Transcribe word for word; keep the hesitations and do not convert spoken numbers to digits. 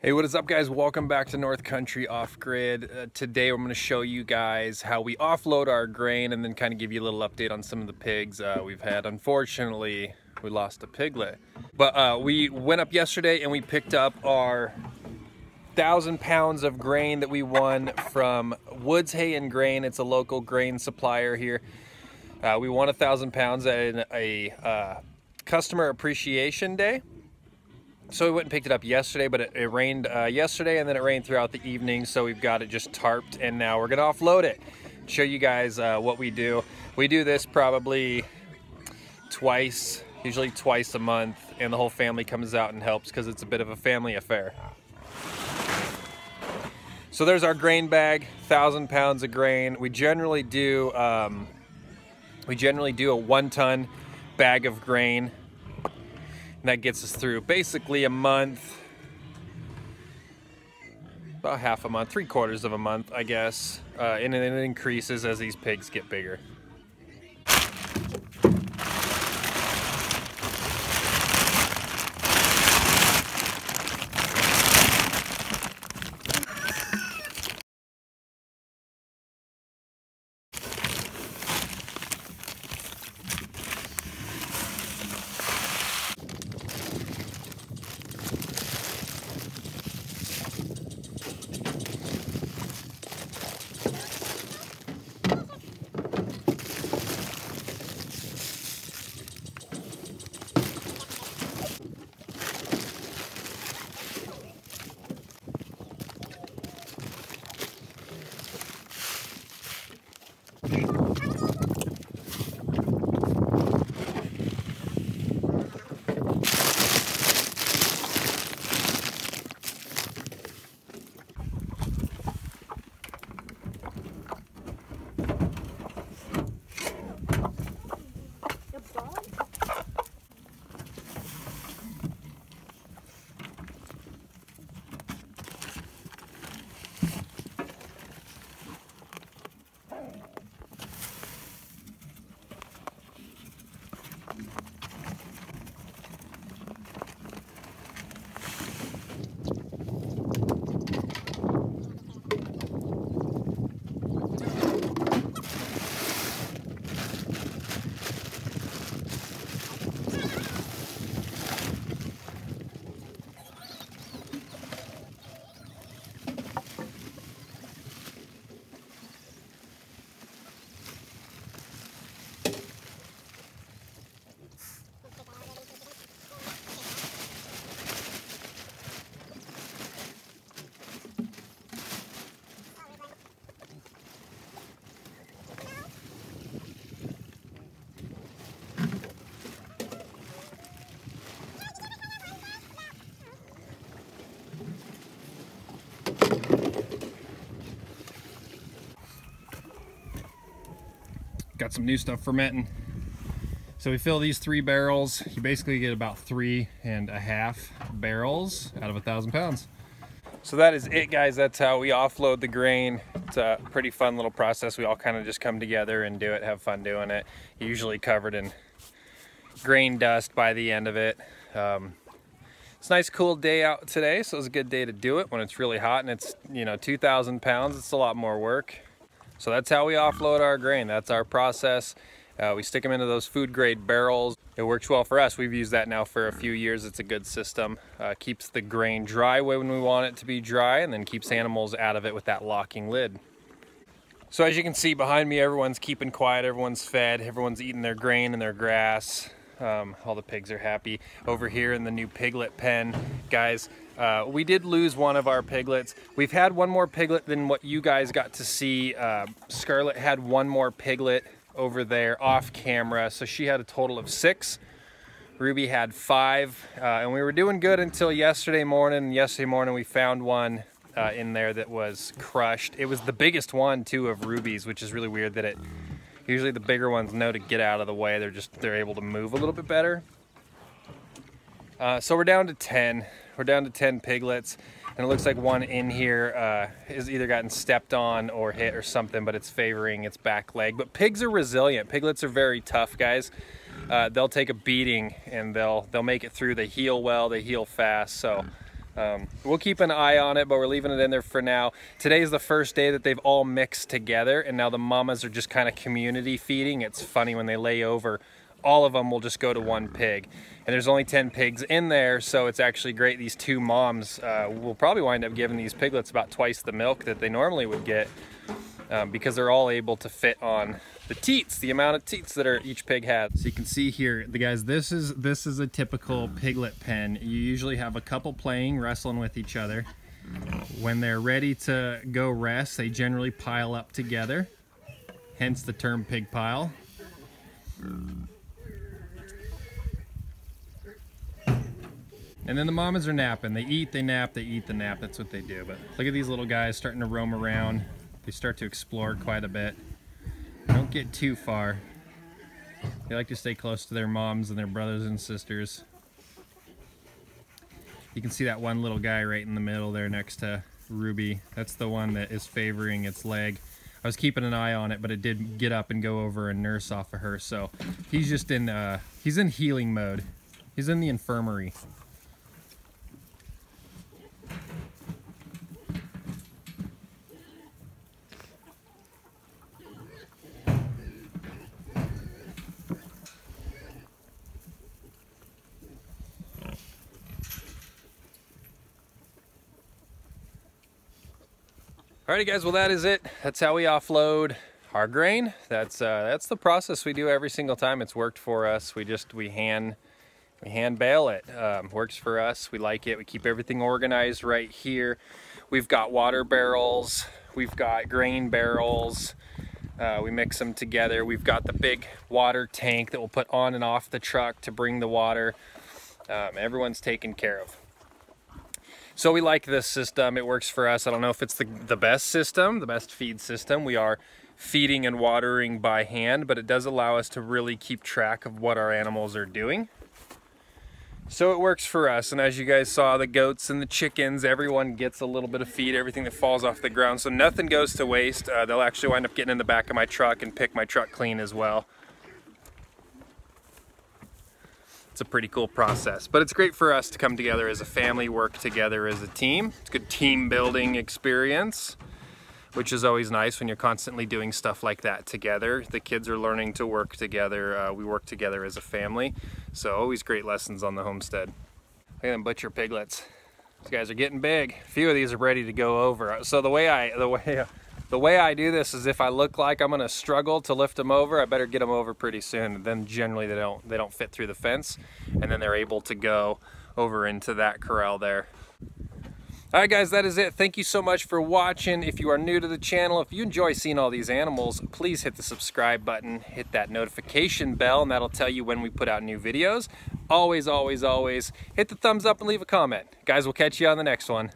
Hey, what is up, guys? Welcome back to North Country Off Grid. Uh, today, I'm going to show you guys how we offload our grain and then kind of give you a little update on some of the pigs uh, we've had. Unfortunately, we lost a piglet. But uh, we went up yesterday and we picked up our thousand pounds of grain that we won from Woods Hay and Grain. It's a local grain supplier here. Uh, we won a thousand pounds at a uh, customer appreciation day. So we went and picked it up yesterday, but it, it rained uh, yesterday, and then it rained throughout the evening, so we've got it just tarped, and now we're gonna offload it. Show you guys uh, what we do. We do this probably twice, usually twice a month, and the whole family comes out and helps because it's a bit of a family affair. So there's our grain bag, thousand pounds of grain. We generally do um, we generally do a one-ton bag of grain. And that gets us through basically a month, about half a month, three quarters of a month, I guess. Uh, and it increases as these pigs get bigger. Got some new stuff fermenting. So we fill these three barrels. You basically get about three and a half barrels out of a thousand pounds. So that is it, guys. That's how we offload the grain. It's a pretty fun little process. We all kind of just come together and do it, have fun doing it. You're usually covered in grain dust by the end of it. Um, it's a nice cool day out today, so it was a good day to do it when it's really hot and it's, you know, two thousand pounds. It's a lot more work. So that's how we offload our grain. That's our process. Uh, we stick them into those food grade barrels. It works well for us. We've used that now for a few years. It's a good system. Uh, keeps the grain dry when we want it to be dry, and then keeps animals out of it with that locking lid. So as you can see behind me, everyone's keeping quiet. Everyone's fed. Everyone's eating their grain and their grass. Um, all the pigs are happy. Over here in the new piglet pen, guys, uh, we did lose one of our piglets. We've had one more piglet than what you guys got to see. uh, Scarlett had one more piglet over there off camera, so she had a total of six. Ruby had five, uh, and we were doing good until yesterday morning. Yesterday morning we found one uh, in there that was crushed. It was the biggest one too of Ruby's, which is really weird that it usually the bigger ones know to get out of the way. They're just, they're able to move a little bit better. Uh, so we're down to ten. We're down to ten piglets. And it looks like one in here uh, has either gotten stepped on or hit or something, but it's favoring its back leg. But pigs are resilient. Piglets are very tough, guys. Uh, they'll take a beating and they'll, they'll make it through. They heal well, they heal fast. So Um, we'll keep an eye on it, but we're leaving it in there for now. Today is the first day that they've all mixed together, and now the mamas are just kind of community feeding. It's funny, when they lay over, all of them will just go to one pig, and there's only ten pigs in there, so it's actually great. These two moms uh, will probably wind up giving these piglets about twice the milk that they normally would get, um, because they're all able to fit on the teats, the amount of teats that are each pig had. So you can see here, the guys, this is this is a typical piglet pen. You usually have a couple playing, wrestling with each other. When they're ready to go rest, they generally pile up together, hence the term pig pile. And then the mamas are napping. They eat, they nap, they eat, they nap. That's what they do. But look at these little guys starting to roam around. They start to explore quite a bit. Don't get too far. They like to stay close to their moms and their brothers and sisters. You can see that one little guy right in the middle there next to Ruby. That's the one that is favoring its leg. I was keeping an eye on it, but it did get up and go over and nurse off of her. So he's just in, uh, he's in healing mode. He's in the infirmary. Alrighty guys, well that is it. That's how we offload our grain. That's uh, that's the process we do every single time. It's worked for us. We just we hand we hand bale it. Um, works for us. We like it. We keep everything organized right here. We've got water barrels. We've got grain barrels. Uh, we mix them together. We've got the big water tank that we'll put on and off the truck to bring the water. Um, everyone's taken care of. So we like this system, it works for us. I don't know if it's the, the best system, the best feed system. We are feeding and watering by hand, but it does allow us to really keep track of what our animals are doing. So it works for us, and as you guys saw, the goats and the chickens, everyone gets a little bit of feed, everything that falls off the ground, so nothing goes to waste. Uh, they'll actually wind up getting in the back of my truck and pick my truck clean as well. It's a pretty cool process, but it's great for us to come together as a family, work together as a team. It's a good team building experience, which is always nice when you're constantly doing stuff like that together. The kids are learning to work together. Uh, we work together as a family. So always great lessons on the homestead. Look at them butcher piglets. These guys are getting big. A few of these are ready to go over. So the way I, the way, the way I do this is if I look like I'm gonna struggle to lift them over, I better get them over pretty soon. Then generally they don't, they don't fit through the fence, and then they're able to go over into that corral there. All right guys, that is it. Thank you so much for watching. If you are new to the channel, if you enjoy seeing all these animals, please hit the subscribe button, hit that notification bell, and that'll tell you when we put out new videos. Always, always, always hit the thumbs up and leave a comment. Guys, we'll catch you on the next one.